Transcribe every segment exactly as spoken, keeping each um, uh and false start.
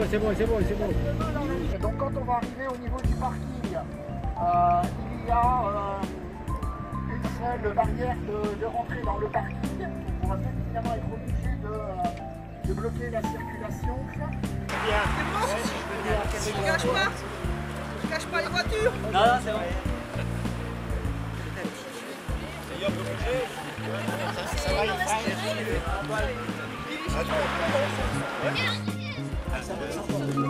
bon, c'est bon, c'est bon, c'est bon. Donc quand on va arriver au niveau du parking, euh, il y a euh, une seule barrière de, de rentrée dans le parking. On va bien évidemment être obligé de, de bloquer la circulation. Bien. C'est bon, je ne cache pas. Je ne cache pas les voitures. Non, non, c'est bon. D'ailleurs, vous bougez. Ça va, il va.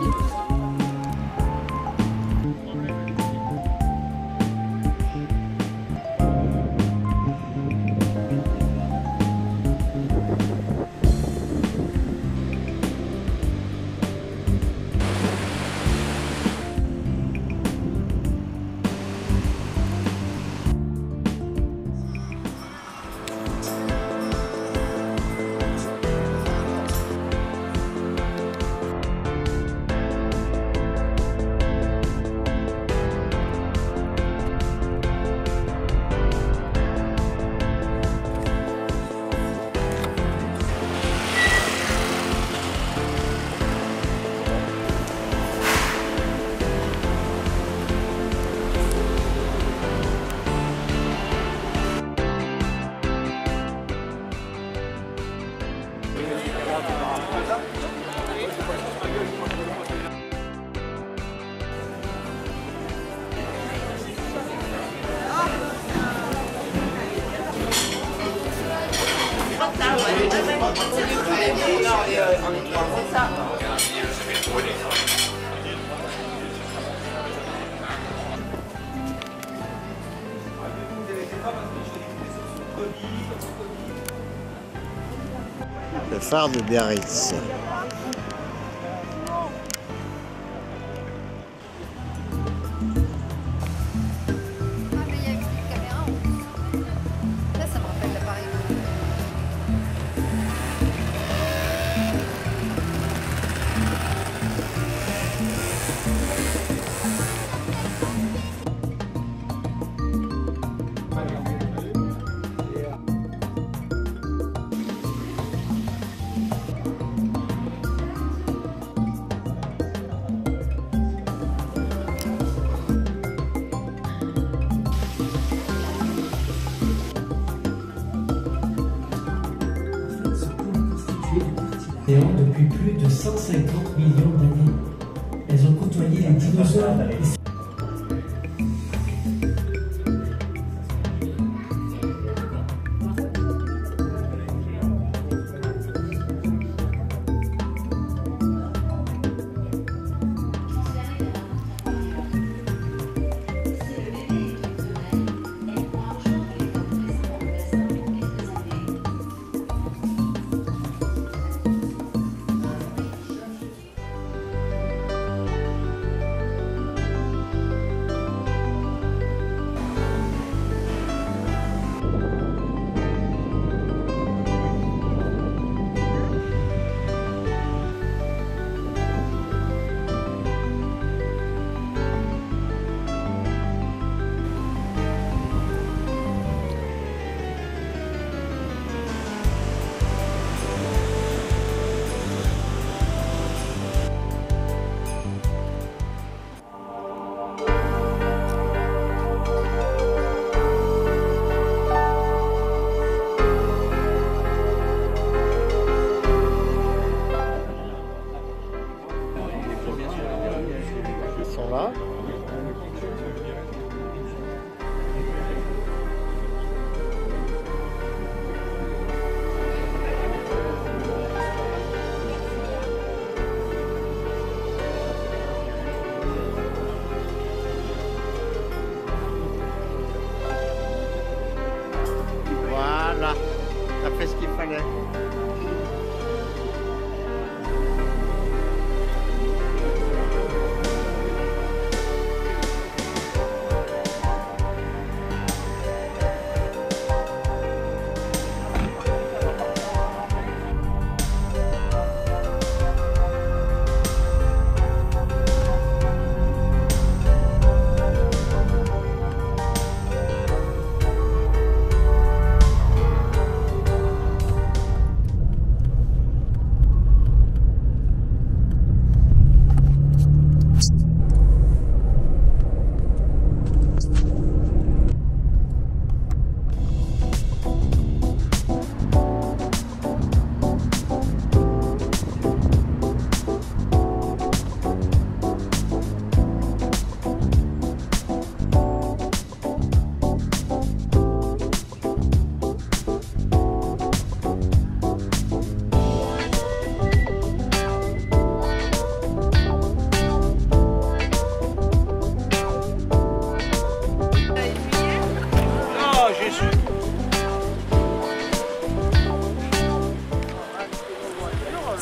Le phare de Biarritz. Depuis plus de cent cinquante millions d'années, elles ont côtoyé les dinosaures.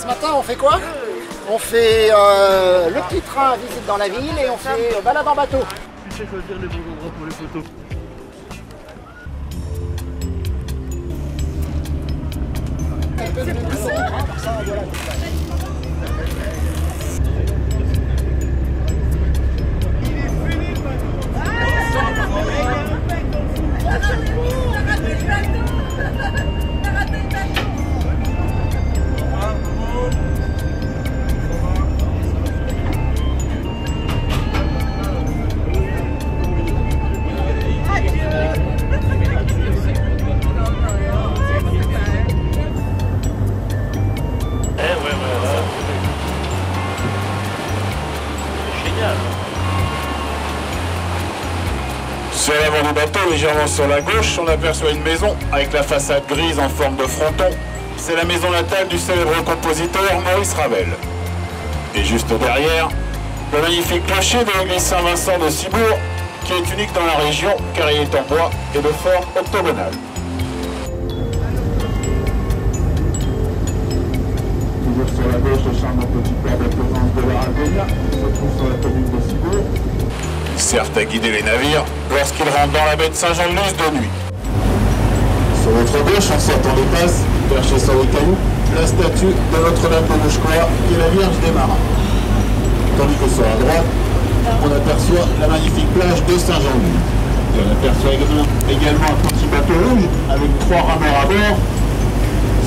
Ce matin, on fait quoi? On fait euh, le petit train visite dans la ville et on fait euh, balade en bateau. Tu sais quoi dire les bons endroits pour les photos. Sur l'avant du bateau, légèrement sur la gauche, on aperçoit une maison avec la façade grise en forme de fronton. C'est la maison natale du célèbre compositeur Maurice Ravel. Et juste derrière, le magnifique clocher de l'église Saint-Vincent de Ciboure, qui est unique dans la région car il est en bois et de forme octogonale. Toujours sur la gauche, le charme au Petit-Père de la présence de l'Aragonien, qui se trouve sur la commune de Ciboure. Servent à guider les navires lorsqu'ils rentrent dans la baie de Saint-Jean-de-Luz de nuit. Sur votre gauche, en sortant des passes, perché sur les cailloux, la statue de Notre-Dame de Socorri qui est la Vierge des Marins. Tandis que sur la droite, on aperçoit la magnifique plage de Saint-Jean-de-Luz. Et on aperçoit également un petit bateau rouge avec trois rameurs à bord.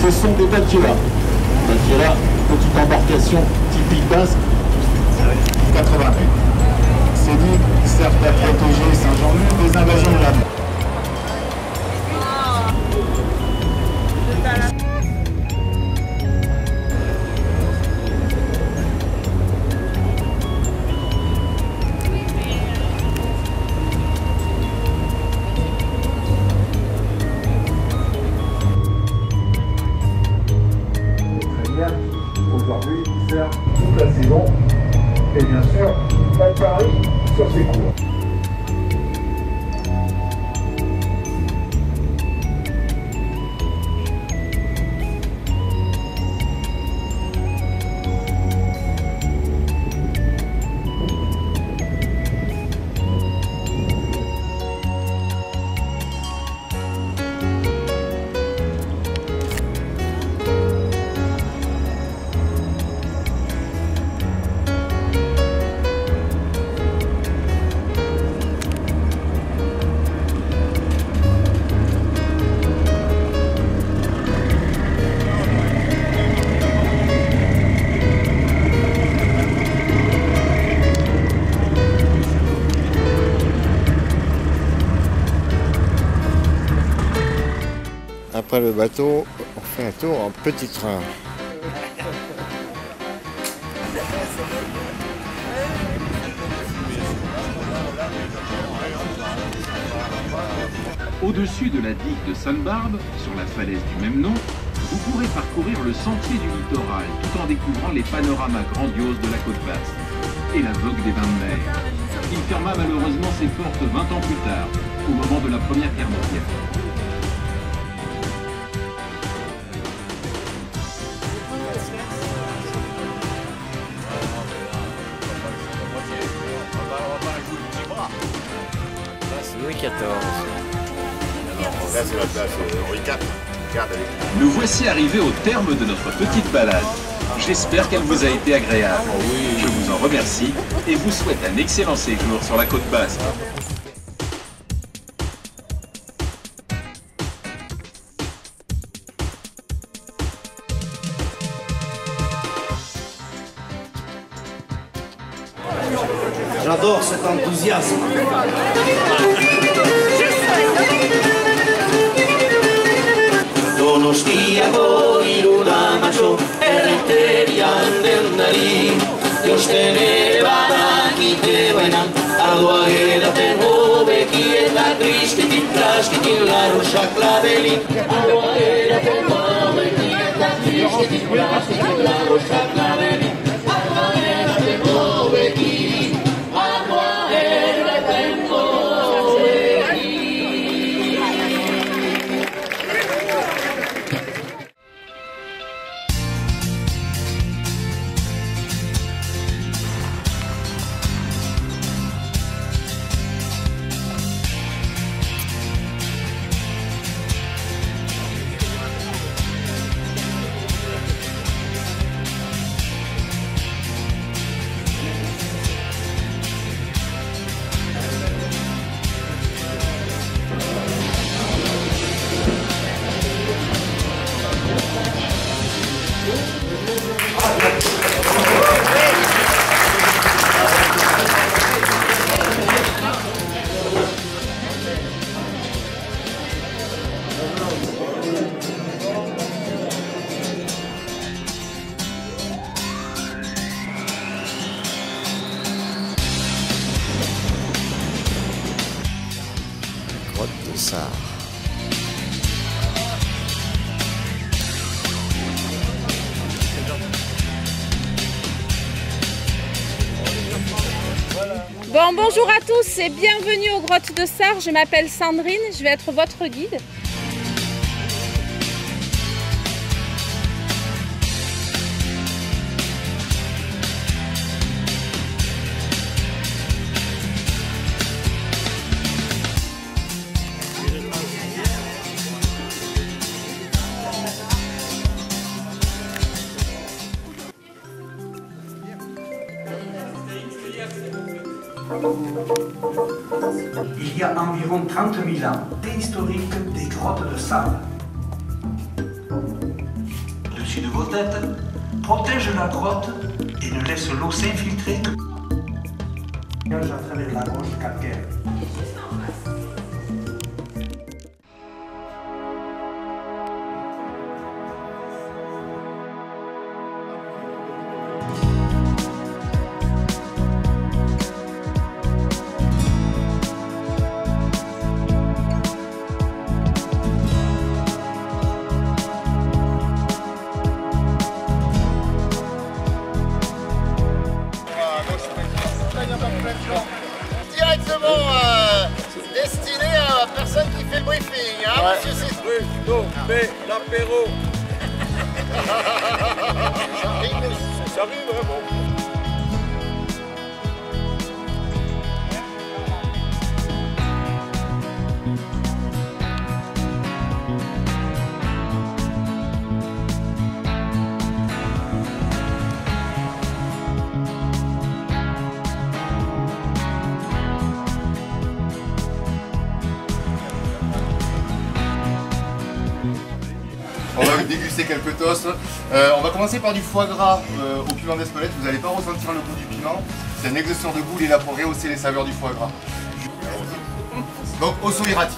Ce sont des batelas. Batelas, petite embarcation typique basque, quatre-vingts mètres. Ces digues servent à protéger Saint-Jean-de-Luz des invasions de la mer. Aujourd'hui, sert toute la saison et bien sûr, la Paris sur ses cours. Après le bateau, on fait un tour en petit train. Au-dessus de la digue de Sainte Barbe, sur la falaise du même nom, vous pourrez parcourir le sentier du littoral tout en découvrant les panoramas grandioses de la Côte Basque et la vogue des bains de mer. Il ferma malheureusement ses portes vingt ans plus tard, au moment de la Première Guerre mondiale. Louis quatorze. Là, c'est la place Henri quatre. Nous voici arrivés au terme de notre petite balade. J'espère qu'elle vous a été agréable. Je vous en remercie et vous souhaite un excellent séjour sur la Côte Basque. J'adore cet enthousiasme. Donostiako irula macho, erreterian dendari, josten ere badakite baina, ardoa edaten hobeki eta kristikin, traskikin larrosak labeli. Ardoa edaten hobeki eta kristikin, traskikin larrosak labeli. Ardoa edaten hobeki. Sare. Bon, bonjour à tous et bienvenue aux Grottes de Sare. Je m'appelle Sandrine, je vais être votre guide. Il y a environ trente mille ans, préhistorique des grottes de Sare. Dessus de vos têtes, protège la grotte et ne laisse l'eau s'infiltrer que à travers la roche calcaire. L'apéro. Ça arrive, hein, bon. On va déguster quelques toasts. Euh, on va commencer par du foie gras euh, au piment d'Espelette. Vous n'allez pas ressentir le goût du piment. C'est un exhausteur de goût, il est là pour rehausser les saveurs du foie gras. Donc, osso irati.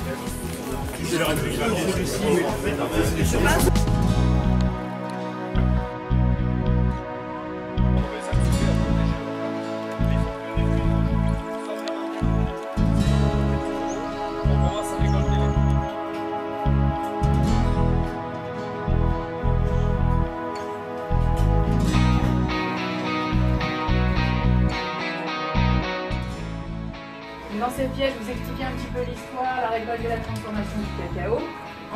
Dans cette pièce, je vous expliquer un petit peu l'histoire, la récolte et la transformation du cacao.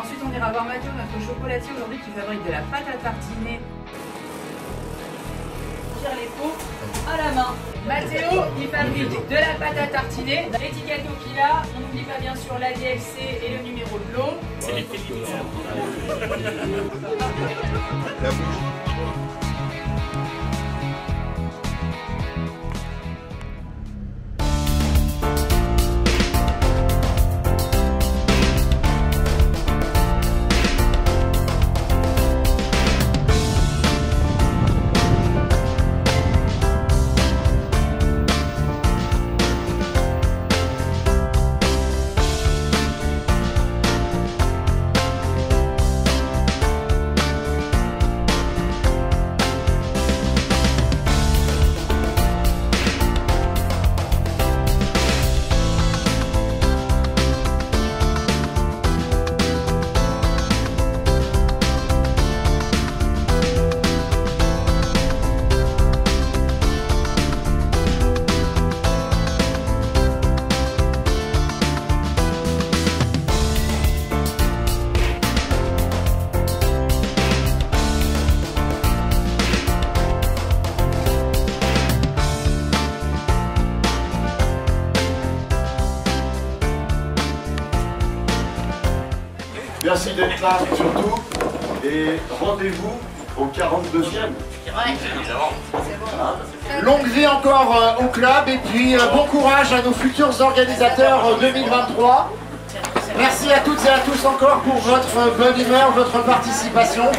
Ensuite, on ira voir Mathéo, notre chocolatier aujourd'hui, qui fabrique de la pâte à tartiner. On tire les pots à la main. Mathéo, il fabrique de la pâte à tartiner. L'étiquette qu'il a, on n'oublie pas bien sûr la D L C et le numéro de l'eau. C'est les préliminaires. La bouche. Merci d'être là surtout et rendez-vous au quarante-deuxième. Ouais, évidemment. C'est bon. Longue vie encore euh, au club et puis euh, bon courage à nos futurs organisateurs euh, deux mille vingt-trois. Merci à toutes et à tous encore pour votre bonne humeur, votre participation.